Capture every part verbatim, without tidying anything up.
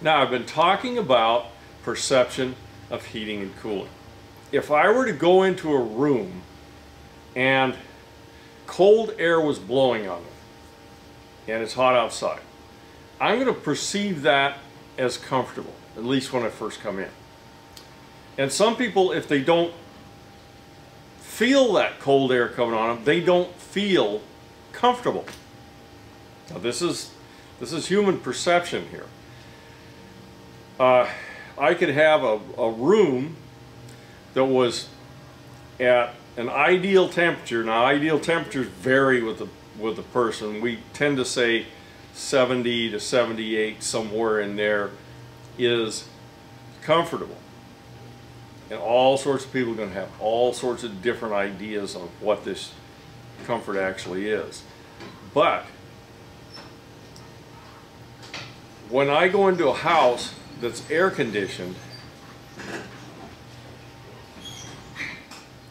Now, I've been talking about perception of heating and cooling. If I were to go into a room and cold air was blowing on it and it's hot outside, I'm going to perceive that as comfortable, at least when I first come in. And some people, if they don't feel that cold air coming on them, they don't feel comfortable. Now, this is this is human perception here. Uh, I could have a, a room that was at an ideal temperature. Now, ideal temperatures vary with the with the person. We tend to say seventy to seventy-eight, somewhere in there, is comfortable. And all sorts of people are going to have all sorts of different ideas on what this comfort actually is. But when I go into a house that's air conditioned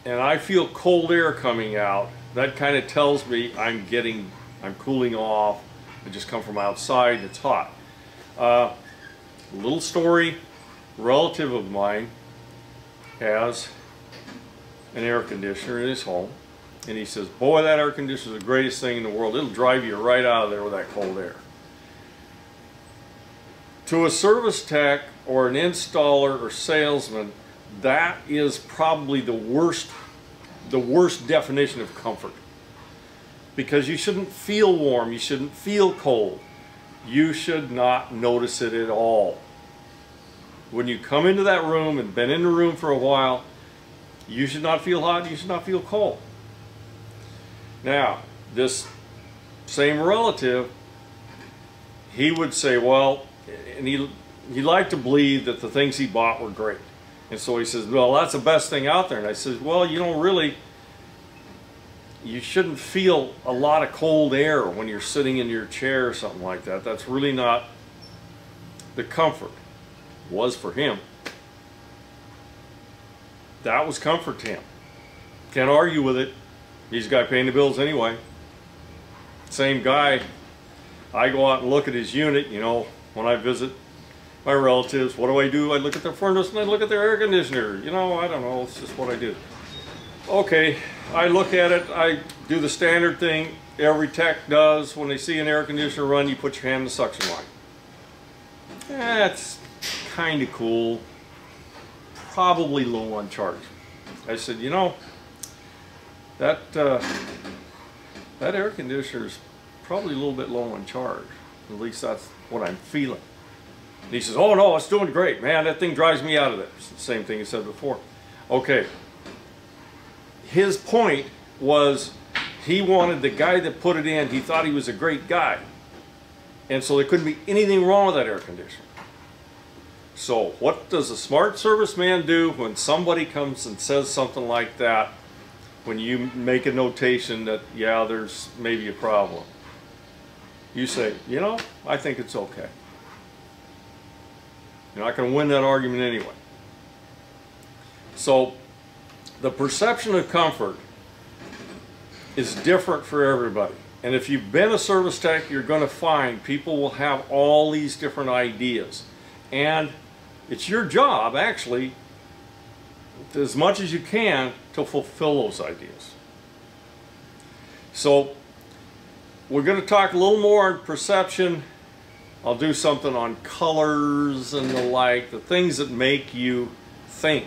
and I feel cold air coming out, that kind of tells me I'm getting, I'm cooling off. I just come from outside and it's hot. Uh, little story, relative of mine has an air conditioner in his home, and he says, boy, that air conditioner is the greatest thing in the world. It'll drive you right out of there with that cold air. To a service tech or an installer or salesman, that is probably the worst, the worst definition of comfort. Because you shouldn't feel warm, you shouldn't feel cold. You should not notice it at all. When you come into that room and been in the room for a while, you should not feel hot, you should not feel cold. Now, this same relative, he would say, well, and he, he liked to believe that the things he bought were great. And so he says, well, that's the best thing out there. And I says, well, you don't really, you shouldn't feel a lot of cold air when you're sitting in your chair or something like that. That's really not the comfort. Was for him. That was comfort to him. Can't argue with it. He's the guy paying the bills anyway. Same guy. I go out and look at his unit, you know, when I visit my relatives. What do I do? I look at their furnace and I look at their air conditioner. You know, I don't know. It's just what I do. Okay, I look at it. I do the standard thing every tech does. When they see an air conditioner run, you put your hand in the suction line. That's kind of cool, probably low on charge. I said, you know, that uh, that air conditioner is probably a little bit low on charge. At least that's what I'm feeling. And he says, oh no, it's doing great, man. That thing drives me out of it. It's the same thing he said before. Okay. His point was he wanted the guy that put it in, he thought he was a great guy. And so there couldn't be anything wrong with that air conditioner. So what does a smart serviceman do when somebody comes and says something like that, when you make a notation that, yeah, there's maybe a problem? You say, you know, I think it's okay. You're not going to win that argument anyway. So the perception of comfort is different for everybody. And if you've been a service tech, you're going to find people will have all these different ideas. And it's your job, actually, as much as you can, to fulfill those ideas. So we're going to talk a little more on perception. I'll do something on colors and the like, the things that make you think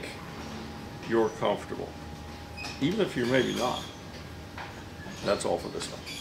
you're comfortable, even if you're maybe not. That's all for this one.